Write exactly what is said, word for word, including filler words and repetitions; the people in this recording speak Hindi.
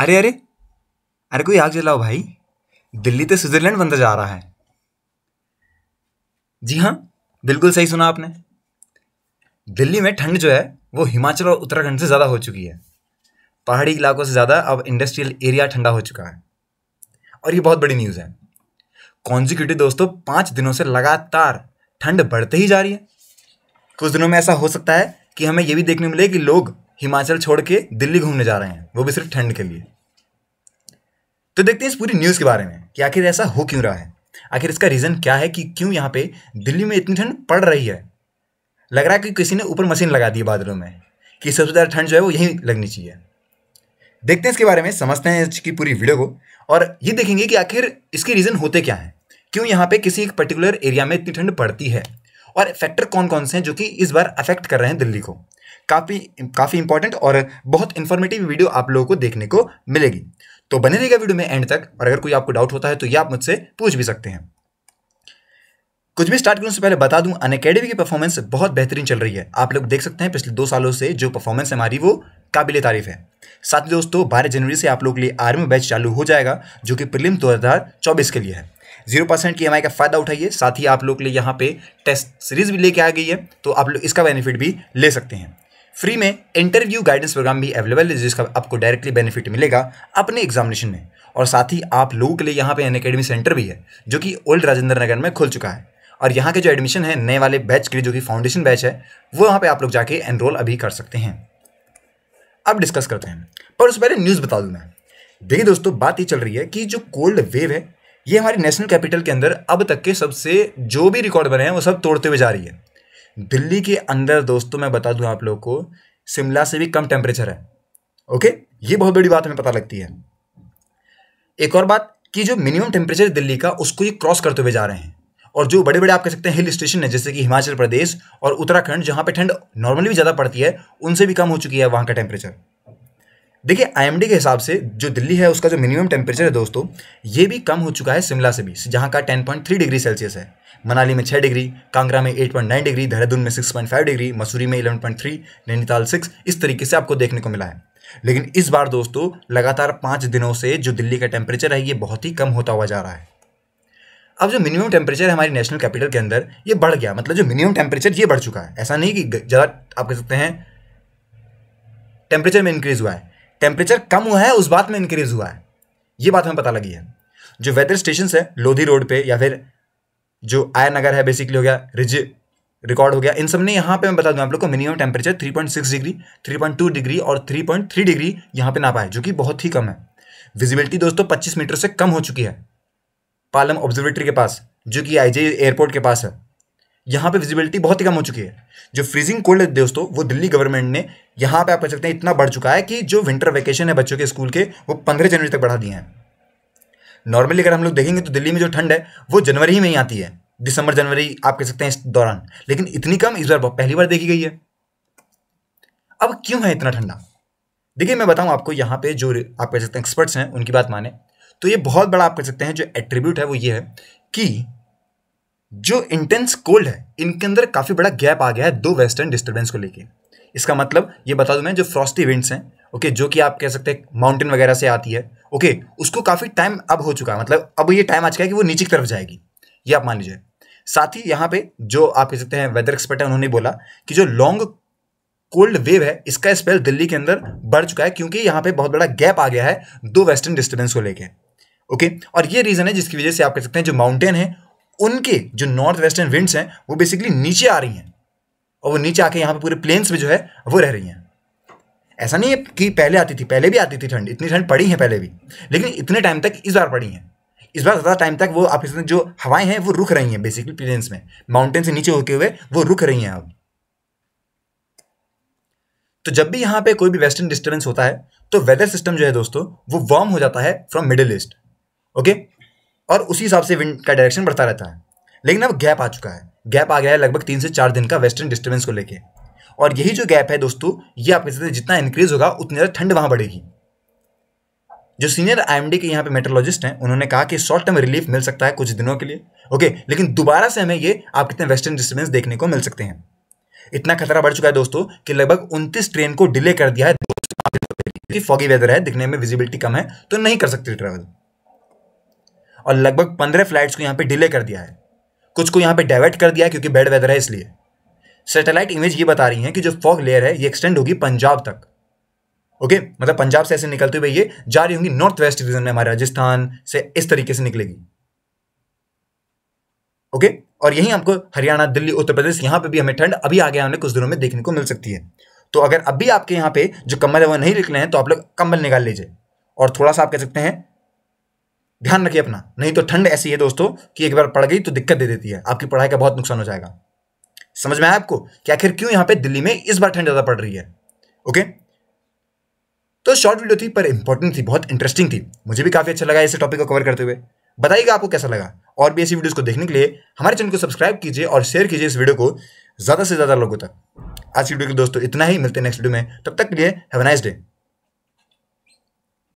अरे अरे अरे कोई आग जलाओ भाई, दिल्ली तो स्विट्जरलैंड बनता जा रहा है। जी हाँ, बिल्कुल सही सुना आपने। दिल्ली में ठंड जो है वो हिमाचल और उत्तराखंड से ज़्यादा हो चुकी है। पहाड़ी इलाकों से ज़्यादा अब इंडस्ट्रियल एरिया ठंडा हो चुका है, और ये बहुत बड़ी न्यूज़ है। कॉन्जिक्यूटिव दोस्तों पाँच दिनों से लगातार ठंड बढ़ते ही जा रही है। कुछ दिनों में ऐसा हो सकता है कि हमें ये भी देखने मिले कि लोग हिमाचल छोड़ के दिल्ली घूमने जा रहे हैं, वो भी सिर्फ ठंड के लिए। तो देखते हैं इस पूरी न्यूज़ के बारे में कि आखिर ऐसा हो क्यों रहा है, आखिर इसका रीज़न क्या है कि क्यों यहाँ पे दिल्ली में इतनी ठंड पड़ रही है। लग रहा है कि किसी ने ऊपर मशीन लगा दी है बादलों में कि सबसे ज़्यादा ठंड जो है वो यहीं लगनी चाहिए। देखते हैं इसके बारे में, समझते हैं इसकी पूरी वीडियो को, और ये देखेंगे कि आखिर इसके रीज़न होते क्या हैं, क्यों यहाँ पे किसी एक पर्टिकुलर एरिया में इतनी ठंड पड़ती है, और फैक्टर कौन कौन से हैं जो कि इस बार अफेक्ट कर रहे हैं दिल्ली को। काफ़ी काफ़ी इंपॉर्टेंट और बहुत इन्फॉर्मेटिव वीडियो आप लोगों को देखने को मिलेगी, तो बने रहिएगा वीडियो में एंड तक। और अगर कोई आपको डाउट होता है तो ये आप मुझसे पूछ भी सकते हैं। कुछ भी स्टार्ट करूँ उससे पहले बता दूं, अन अकेडमी की परफॉर्मेंस बहुत बेहतरीन चल रही है। आप लोग देख सकते हैं पिछले दो सालों से जो परफॉर्मेंस हमारी वो काबिले तारीफ है। साथ ही दोस्तों बारह जनवरी से आप लोग के लिए आर्मी बैच चालू हो जाएगा जो कि प्रीलिम दो हज़ार चौबीस के लिए है। जीरो परसेंट की ई एम आई का फ़ायदा उठाइए। साथ ही आप लोग के लिए यहाँ पे टेस्ट सीरीज भी लेके आ गई है, तो आप लोग इसका बेनिफिट भी ले सकते हैं। फ्री में इंटरव्यू गाइडेंस प्रोग्राम भी अवेलेबल है जिसका आपको डायरेक्टली बेनिफिट मिलेगा अपने एग्जामिनेशन में। और साथ ही आप लोगों के लिए यहाँ पे अन अकेडमी सेंटर भी है जो कि ओल्ड राजेंद्र नगर में खुल चुका है, और यहाँ के जो एडमिशन है नए वाले बैच के लिए जो कि फाउंडेशन बैच है वो यहाँ पर आप लोग जाके एनरोल अभी कर सकते हैं। अब डिस्कस करते हैं, पर उससे पहले न्यूज़ बता दूँ मैं। देखिए दोस्तों बात ये चल रही है कि जो कोल्ड वेव है ये हमारी नेशनल कैपिटल के अंदर अब तक के सबसे जो भी रिकॉर्ड बने हैं वो सब तोड़ते हुए जा रही है। दिल्ली के अंदर दोस्तों मैं बता दूं आप लोगों को शिमला से भी कम टेम्परेचर है। ओके, ये बहुत बड़ी बात हमें पता लगती है। एक और बात कि जो मिनिमम टेम्परेचर दिल्ली का उसको ये क्रॉस करते हुए जा रहे हैं, और जो बड़े बड़े आप कह सकते हैं हिल स्टेशन है जैसे कि हिमाचल प्रदेश और उत्तराखंड जहाँ पर ठंड नॉर्मली भी ज़्यादा पड़ती है उनसे भी कम हो चुकी है वहाँ का टेम्परेचर। देखिए आई एम डी के हिसाब से जो दिल्ली है उसका जो मिनिमम टेम्परेचर है दोस्तों ये भी कम हो चुका है शिमला से भी, जहाँ का ten point three degree Celsius है, मनाली में छह डिग्री, कांगड़ा में eight point nine degree, Dehradun में six point five degree, Mussoorie में eleven point three, Nainital six, इस तरीके से आपको देखने को मिला है। लेकिन इस बार दोस्तों लगातार पाँच दिनों से जो दिल्ली का टेम्परेचर है ये बहुत ही कम होता हुआ जा रहा है। अब जो मिनिमम टेम्परेचर है हमारी नेशनल कैपिटल के अंदर ये बढ़ गया, मतलब जो मिनिमम टेम्परेचर ये बढ़ चुका है। ऐसा नहीं कि ज़्यादा आप कह सकते हैं टेम्परेचर में इंक्रीज़ हुआ है, टेम्परेचर कम हुआ है उस बात में इंक्रीज हुआ है, ये बात हमें पता लगी है। जो वेदर स्टेशंस है लोधी रोड पे या फिर जो आया नगर है बेसिकली हो गया, रिज रिकॉर्ड हो गया, इन सब ने यहाँ पे मैं बता दूँ आप लोग को minimum temperature three point six degree, three point two degree और थ्री पॉइंट थ्री डिग्री यहाँ पे नापा है जो कि बहुत ही कम है। विजिबिलिटी दोस्तों पच्चीस मीटर से कम हो चुकी है पालम ऑब्जर्वेटरी के पास जो कि आई जे एयरपोर्ट के पास है, यहाँ पे विजिबिलिटी बहुत ही कम हो चुकी है। जो फ्रीजिंग कोल्ड है दोस्तों वो दिल्ली गवर्नमेंट ने यहाँ पे आप कह सकते हैं इतना बढ़ चुका है कि जो विंटर वैकेशन है बच्चों के स्कूल के वो पंद्रह जनवरी तक बढ़ा दिए हैं। नॉर्मली अगर हम लोग देखेंगे तो दिल्ली में जो ठंड है वो जनवरी ही में ही आती है, दिसंबर जनवरी आप कह सकते हैं इस दौरान, लेकिन इतनी कम इस बार पहली बार देखी गई है। अब क्यों है इतना ठंडा? देखिए मैं बताऊँ आपको, यहाँ पे जो आप कह सकते हैं एक्सपर्ट्स हैं उनकी बात माने तो ये बहुत बड़ा आप कह सकते हैं जो एट्रीब्यूट है वो ये है कि जो इंटेंस कोल्ड है इनके अंदर काफ़ी बड़ा गैप आ गया है दो वेस्टर्न डिस्टर्बेंस को लेके। इसका मतलब ये बता दूं मैं, जो फ्रॉस्टी विंड्स हैं ओके जो कि आप कह सकते हैं माउंटेन वगैरह से आती है ओके, उसको काफ़ी टाइम अब हो चुका है, मतलब अब ये टाइम आ चुका है कि वो नीचे की तरफ जाएगी, ये आप मान लीजिए। साथ ही यहाँ पर जो आप कह सकते हैं वेदर एक्सपर्ट है उन्होंने बोला कि जो लॉन्ग कोल्ड वेव है इसका स्पेल दिल्ली के अंदर बढ़ चुका है क्योंकि यहाँ पर बहुत बड़ा गैप आ गया है दो वेस्टर्न डिस्टर्बेंस को लेकर ओके। और ये रीज़न है जिसकी वजह से आप कह सकते हैं जो माउंटेन है उनके जो नॉर्थ वेस्टर्न विंड्स हैं वो बेसिकली नीचे आ रही हैं, और वो नीचे आके यहाँ पे पूरे प्लेन्स में जो है वो रह रही हैं। ऐसा नहीं है कि पहले आती थी, पहले भी आती थी ठंड, इतनी ठंड पड़ी है पहले भी, लेकिन इतने टाइम तक इस बार पड़ी हैं। इस बार ज़्यादा टाइम तक वो आप जो हवाएं हैं वो रुक रही हैं बेसिकली प्लेन्स में, माउंटेन से नीचे होते हुए वो रुक रही हैं अब। तो जब भी यहाँ पर कोई भी वेस्टर्न डिस्टर्बेंस होता है तो वेदर सिस्टम जो है दोस्तों वो वार्म हो जाता है फ्रॉम मिडिल ईस्ट ओके, और उसी हिसाब से विंड का डायरेक्शन बढ़ता रहता है। लेकिन अब गैप आ चुका है, गैप आ गया है लगभग तीन से चार दिन का वेस्टर्न डिस्टर्बेंस को लेके, और यही जो गैप है दोस्तों ये आप कह सकते हैं जितना इंक्रीज होगा उतनी ज़्यादा ठंड वहाँ बढ़ेगी। जो सीनियर आई एम डी के यहाँ पे मेट्रोलॉजिस्ट हैं उन्होंने कहा कि शॉर्ट टर्म रिलीफ मिल सकता है कुछ दिनों के लिए ओके, लेकिन दोबारा से हमें ये आप कितने वेस्टर्न डिस्टर्बेंस देखने को मिल सकते हैं। इतना खतरा बढ़ चुका है दोस्तों कि लगभग उनतीस ट्रेन को डिले कर दिया है। क्योंकि फॉगी वेदर है, दिखने में विजिबिलिटी कम है, तो नहीं कर सकते ट्रैवल। और लगभग पंद्रह फ्लाइट्स को यहाँ पे डिले कर दिया है, कुछ को यहाँ पे डाइवर्ट कर दिया है क्योंकि बैड वेदर है। इसलिए सैटेलाइट इमेज ये बता रही है कि जो फॉग लेयर है ये एक्सटेंड होगी पंजाब तक। ओके, मतलब पंजाब से ऐसे निकलते हुए ये जा रही होंगी नॉर्थ वेस्ट रीजन में, हमारे राजस्थान से इस तरीके से निकलेगी। ओके, और यही आपको हरियाणा, दिल्ली, उत्तर प्रदेश, यहाँ पे भी हमें ठंड अभी आगे आने कुछ दिनों में देखने को मिल सकती है। तो अगर अभी आपके यहाँ पे जो कम्बल है वो नहीं निकले हैं तो आप लोग कम्बल निकाल लीजिए और थोड़ा सा आप कह सकते हैं ध्यान रखिए अपना, नहीं तो ठंड ऐसी है दोस्तों कि एक बार पड़ गई तो दिक्कत दे देती है, आपकी पढ़ाई का बहुत नुकसान हो जाएगा। समझ में आया आपको कि आखिर क्यों यहाँ पे दिल्ली में इस बार ठंड ज़्यादा पड़ रही है। ओके, तो शॉर्ट वीडियो थी पर इंपॉर्टेंट थी, बहुत इंटरेस्टिंग थी, मुझे भी काफ़ी अच्छा लगा इस टॉपिक को कवर करते हुए। बताइएगा आपको कैसा लगा, और भी ऐसी वीडियोस को देखने के लिए हमारे चैनल को सब्सक्राइब कीजिए और शेयर कीजिए इस वीडियो को ज़्यादा से ज़्यादा लोगों तक। आज की वीडियो के दोस्तों इतना ही, मिलते हैं नेक्स्ट वीडियो में, तब तक के लिए हैव अ नाइस डे।